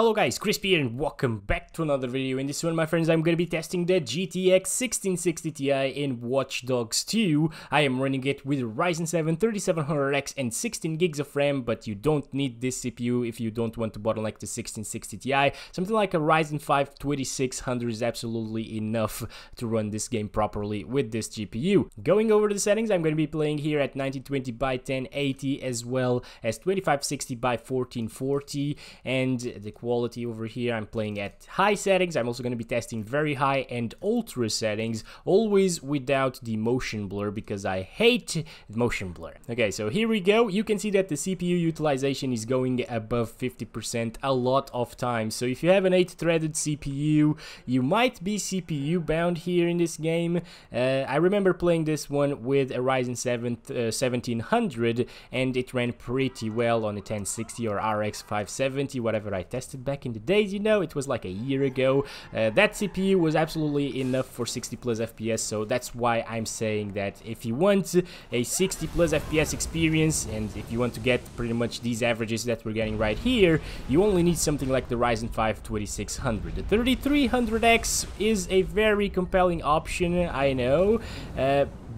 Hello guys, Chris here and welcome back to another video. In this one, my friends, I'm going to be testing the GTX 1660 Ti in Watch Dogs 2. I am running it with Ryzen 7 3700X and 16 gigs of RAM, but you don't need this CPU if you don't want to bottleneck the 1660 Ti. Something like a Ryzen 5 2600 is absolutely enough to run this game properly with this GPU. Going over the settings, I'm going to be playing here at 1920 by 1080 as well as 2560 by 1440, and the quality over here I'm playing at high settings. I'm also going to be testing very high and ultra settings, always without the motion blur because I hate motion blur. Okay, so here we go. You can see that the CPU utilization is going above 50% a lot of times. So if you have an 8-threaded CPU, you might be CPU bound here in this game. I remember playing this one with a Ryzen 7 1700 and it ran pretty well on a 1060 or RX 570, whatever I tested back in the days, you know, it was like a year ago. That CPU was absolutely enough for 60+ FPS, so that's why I'm saying that if you want a 60+ FPS experience and if you want to get pretty much these averages that we're getting right here, you only need something like the Ryzen 5 2600. The 3300X is a very compelling option, I know,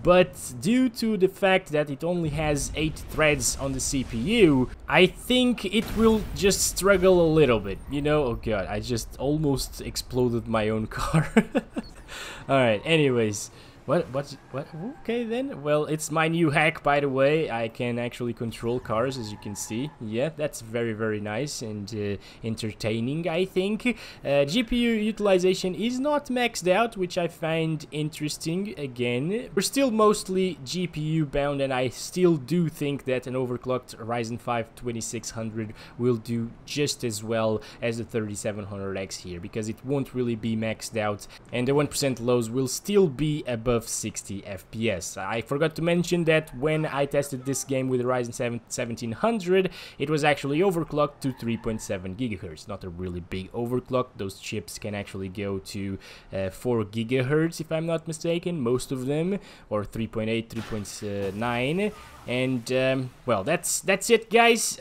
but due to the fact that it only has 8 threads on the CPU, I think it will just struggle a little bit, you know. Oh god, I just almost exploded my own car. Alright, anyways, what, okay then, well, it's my new hack, by the way. I can actually control cars, as you can see. Yeah, that's very, very nice and entertaining, I think. GPU utilization is not maxed out, which I find interesting. Again, we're still mostly GPU bound, and I still do think that an overclocked Ryzen 5 2600 will do just as well as the 3700X here, because it won't really be maxed out, and the 1% lows will still be above 60 FPS. I forgot to mention that when I tested this game with the Ryzen 7 1700, it was actually overclocked to 3.7 GHz. Not a really big overclock. Those chips can actually go to 4 GHz if I'm not mistaken, most of them, or 3.8, 3.9, and well, that's it, guys. 80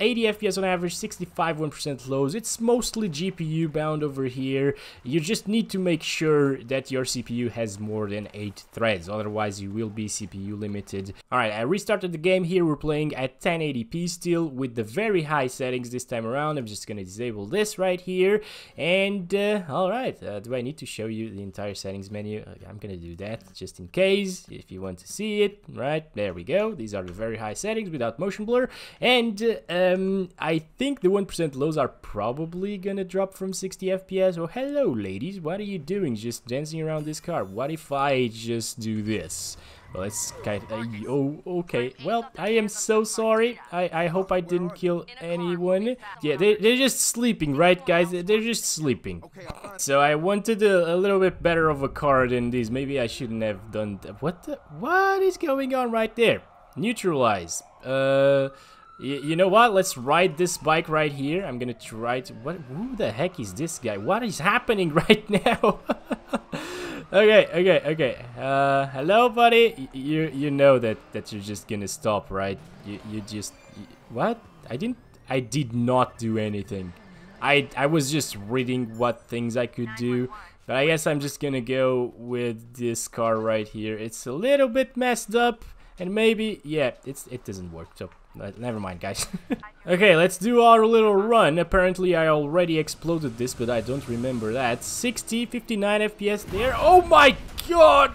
FPS on average, 65 1% lows. It's mostly GPU bound over here. You just need to make sure that your CPU has more than 8 threads, otherwise you will be CPU limited. Alright, I restarted the game here. We're playing at 1080p still with the very high settings this time around. I'm just gonna disable this right here, and alright, do I need to show you the entire settings menu? I'm gonna do that just in case if you want to see it. Right, there we go. These are the very high settings without motion blur, and I think the 1% lows are probably gonna drop from 60 FPS. Oh, hello ladies, what are you doing just dancing around this car? What if I just do this? Well, it's kind of, oh, okay, well, I am so sorry. I hope I didn't kill anyone. Yeah, they're just sleeping, right, guys? They're just sleeping. So I wanted a little bit better of a car than these. Maybe I shouldn't have done that. What is going on right there? Neutralize. You know what? Let's ride this bike right here. I'm gonna try to, who the heck is this guy? What is happening right now? Okay. Hello, buddy. You know that you're just gonna stop, right? You just, what? I did not do anything. I was just reading what things I could do, but I guess I'm just gonna go with this car right here. It's a little bit messed up, and maybe, yeah, it doesn't work. So never mind, guys. Okay, let's do our little run. Apparently I already exploded this, but I don't remember that. 60, 59 FPS there. Oh my god!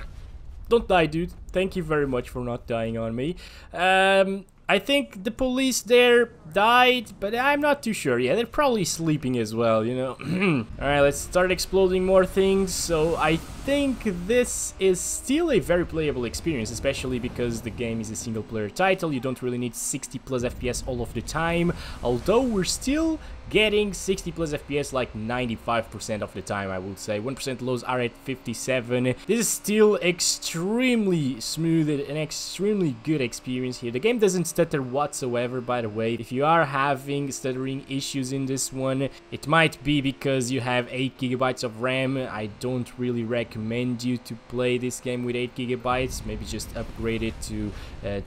Don't die, dude. Thank you very much for not dying on me. I think the police there died, but I'm not too sure. Yeah, they're probably sleeping as well, you know. Alright, let's start exploding more things. So I think this is still a very playable experience, especially because the game is a single player title. You don't really need 60+ FPS all of the time, although we're still getting 60+ FPS like 95% of the time, I would say. 1% lows are at 57. This is still extremely smooth and an extremely good experience here. The game doesn't stutter whatsoever, by the way. If you are having stuttering issues in this one, it might be because you have 8 GB of RAM. I don't really recommend you to play this game with 8 GB. Maybe just upgrade it to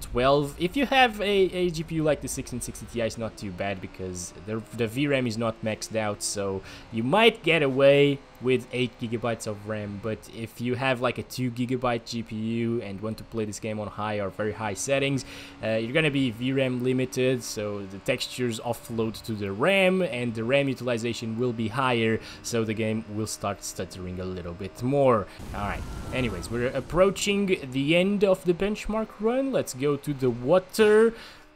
12. If you have a GPU like the 1660 Ti, it's not too bad because the VRAM VRAM is not maxed out, so you might get away with 8 GB of RAM, but if you have like a 2 GB GPU and want to play this game on high or very high settings, you're gonna be VRAM limited, so the textures offload to the RAM and the RAM utilization will be higher, so the game will start stuttering a little bit more. Alright, anyways, we're approaching the end of the benchmark run. Let's go to the water.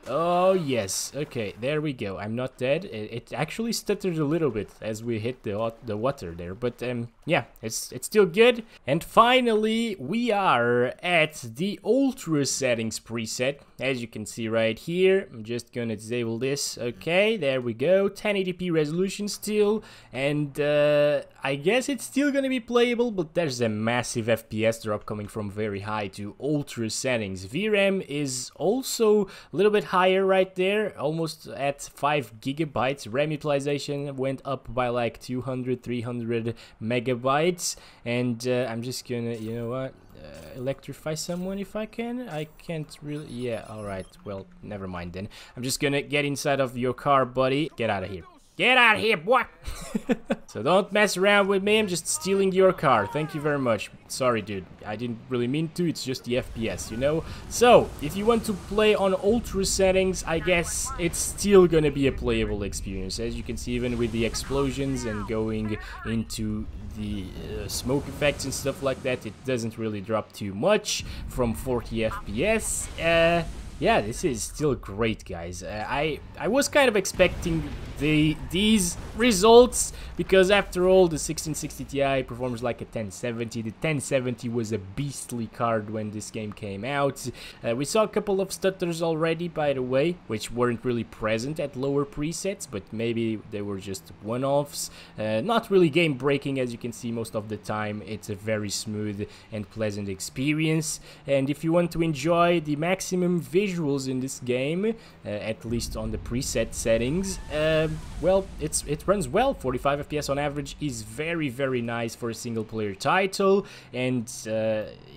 Oh yes, okay, there we go. I'm not dead. It actually stuttered a little bit as we hit the water there, but yeah, it's still good. And finally we are at the ultra settings preset, as you can see right here. I'm just gonna disable this. Okay, there we go. 1080p resolution still, and I guess it's still gonna be playable, but there's a massive FPS drop coming from very high to ultra settings. VRAM is also a little bit higher right there, almost at 5 GB. RAM utilization went up by like 200-300 MB, and I'm just gonna, you know what, electrify someone if I can. I can't really. Yeah, all right, well, never mind then. I'm just gonna get inside of your car, buddy. Get out of here. Get out of here, boy! So don't mess around with me, I'm just stealing your car. Thank you very much. Sorry, dude. I didn't really mean to, it's just the FPS, you know? So, if you want to play on ultra settings, I guess it's still gonna be a playable experience. As you can see, even with the explosions and going into the smoke effects and stuff like that, it doesn't really drop too much from 40 FPS. Yeah, this is still great, guys. I was kind of expecting these results, because after all, the 1660 Ti performs like a 1070. The 1070 was a beastly card when this game came out. We saw a couple of stutters already, by the way, which weren't really present at lower presets, but maybe they were just one-offs. Not really game-breaking, as you can see most of the time. It's a very smooth and pleasant experience, and if you want to enjoy the maximum visuals in this game, at least on the preset settings, well, it runs well. 45 FPS on average is very, very nice for a single-player title, and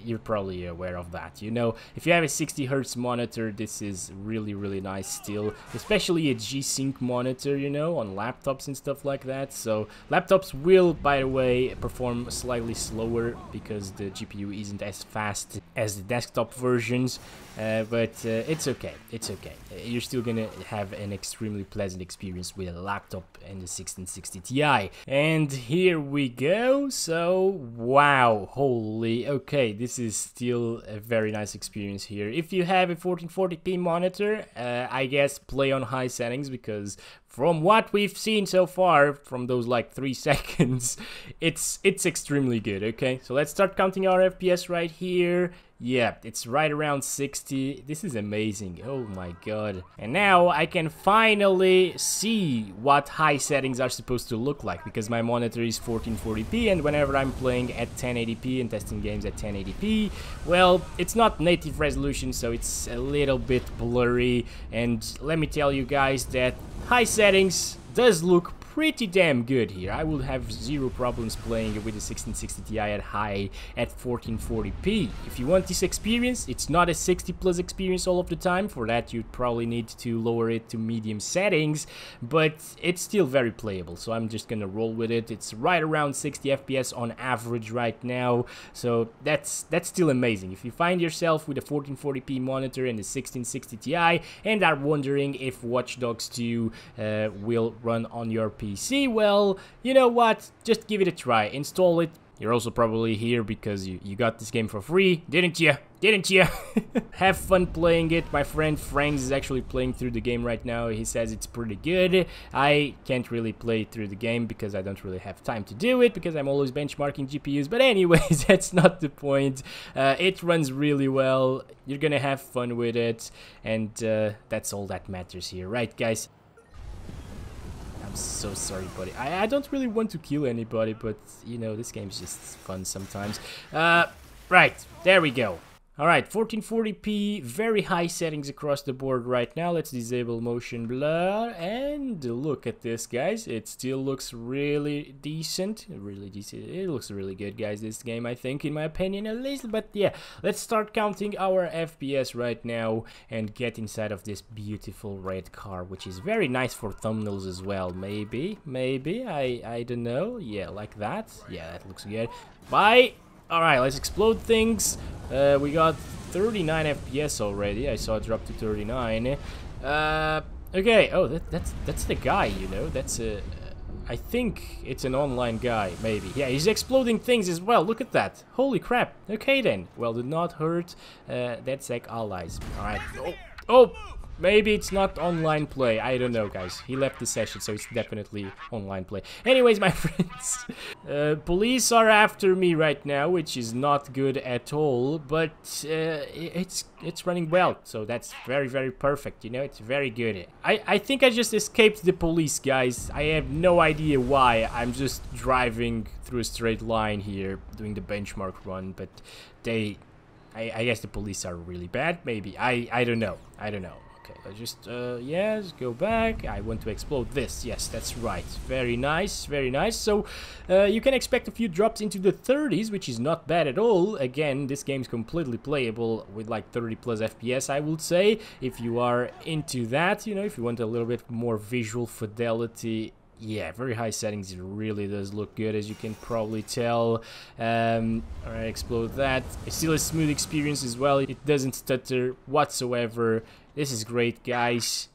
you're probably aware of that, you know. If you have a 60Hz monitor, this is really, really nice still, especially a G-Sync monitor, you know, on laptops and stuff like that. So, laptops will, by the way, perform slightly slower because the GPU isn't as fast as the desktop versions, but it's okay, it's okay. You're still gonna have an extremely pleasant experience with a laptop and the 1660 Ti. And here we go. So, wow, holy, okay, this is still a very nice experience here. If you have a 1440p monitor, I guess play on high settings, because from what we've seen so far, from those like 3 seconds, it's extremely good. Okay, so let's start counting our FPS right here. Yeah, it's right around 60. This is amazing. Oh my god. And now I can finally see what high settings are supposed to look like, because my monitor is 1440p, and whenever I'm playing at 1080p and testing games at 1080p, well, it's not native resolution, so it's a little bit blurry. And let me tell you guys that high settings does look pretty damn good here. I will have zero problems playing with the 1660 Ti at high at 1440p. If you want this experience, it's not a 60+ experience all of the time. For that, you'd probably need to lower it to medium settings, but it's still very playable, so I'm just gonna roll with it. It's right around 60 FPS on average right now, so that's still amazing. If you find yourself with a 1440p monitor and a 1660 Ti and are wondering if Watch Dogs 2 will run on your PC, well, you know what, just give it a try, install it. You're also probably here because you got this game for free, didn't you? Didn't you? Have fun playing it. My friend Franks is actually playing through the game right now. He says it's pretty good. I can't really play through the game because I don't really have time to do it, because I'm always benchmarking GPUs. But anyways, that's not the point. It runs really well. You're gonna have fun with it. And that's all that matters here, right, guys? So sorry, buddy. I don't really want to kill anybody, but you know, this game's just fun sometimes. Right, there we go. Alright, 1440p, very high settings across the board right now. Let's disable motion blur and look at this, guys. It still looks really decent. It looks really good, guys, this game, I think, in my opinion at least. But yeah, let's start counting our FPS right now and get inside of this beautiful red car, which is very nice for thumbnails as well. Maybe, I don't know. Yeah, like that. Yeah, that looks good. Bye! Alright, let's explode things. We got 39 FPS already. I saw it drop to 39. Okay. Oh, that's the guy, you know. That's a... I think it's an online guy, maybe. Yeah, he's exploding things as well. Look at that. Holy crap. Okay, then. Well, did not hurt. That's like allies. Alright. Oh! Maybe it's not online play. I don't know, guys. He left the session, so it's definitely online play. Anyways, my friends, police are after me right now, which is not good at all, but it's running well, so that's very, very perfect, you know? It's very good. I think I just escaped the police, guys. I have no idea why. I'm just driving through a straight line here, doing the benchmark run, but I guess the police are really bad, maybe. I don't know. I don't know. Okay, I just, yes, go back. I want to explode this. Yes, that's right. Very nice, very nice. So, you can expect a few drops into the 30s, which is not bad at all. Again, this game's completely playable with like 30 plus FPS, I would say. If you are into that, you know, if you want a little bit more visual fidelity. Yeah, very high settings. It really does look good, as you can probably tell. Alright, explode that. It's still a smooth experience as well. It doesn't stutter whatsoever. This is great, guys.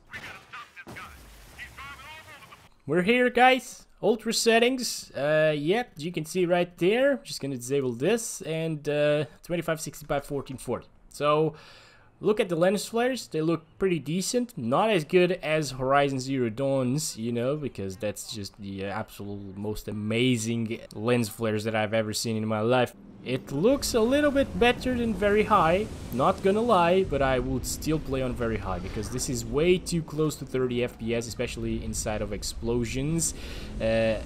We're here, guys. Ultra settings. Yep, you can see right there. Just gonna disable this and 2560 by 1440. So, look at the lens flares, they look pretty decent. Not as good as Horizon Zero Dawn's, you know, because that's just the absolute most amazing lens flares that I've ever seen in my life. It looks a little bit better than very high, not gonna lie, but I would still play on very high because this is way too close to 30 FPS, especially inside of explosions. Yeah,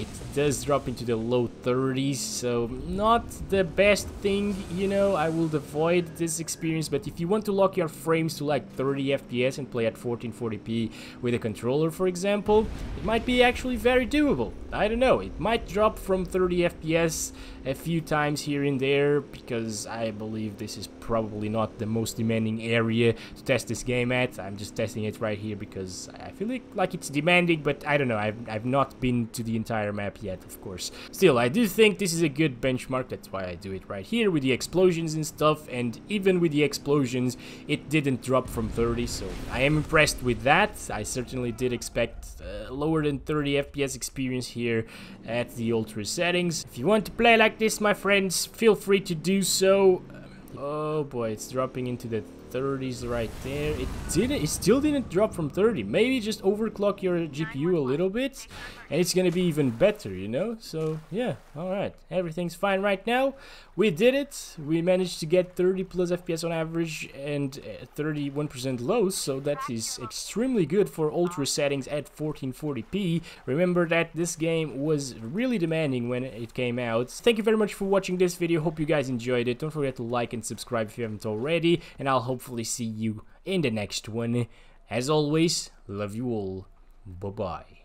it does drop into the low 30s, so not the best thing, you know. I would avoid this experience, but if you want to lock your frames to like 30 FPS and play at 1440p with a controller, for example, it might be actually very doable. I don't know, it might drop from 30 FPS a few times here and there, because I believe this is probably not the most demanding area to test this game at. I'm just testing it right here because I feel like it's demanding, but I don't know, I've not been to the entire map yet, of course. Still, I do think this is a good benchmark. That's why I do it right here with the explosions and stuff, and even with the explosions it didn't drop from 30, so I am impressed with that. I certainly did expect lower than 30 FPS experience here at the ultra settings. If you want to play like this, my friends, feel free to do so. Oh boy, it's dropping into the 30s right there. It still didn't drop from 30. Maybe just overclock your GPU a little bit and it's gonna be even better, you know. So yeah, all right, everything's fine right now. We did it. We managed to get 30 plus FPS on average and 31% lows, so that is extremely good for ultra settings at 1440p. Remember that this game was really demanding when it came out. Thank you very much for watching this video. Hope you guys enjoyed it. Don't forget to like and subscribe if you haven't already, and I'll hopefully see you in the next one. As always, love you all. Bye-bye.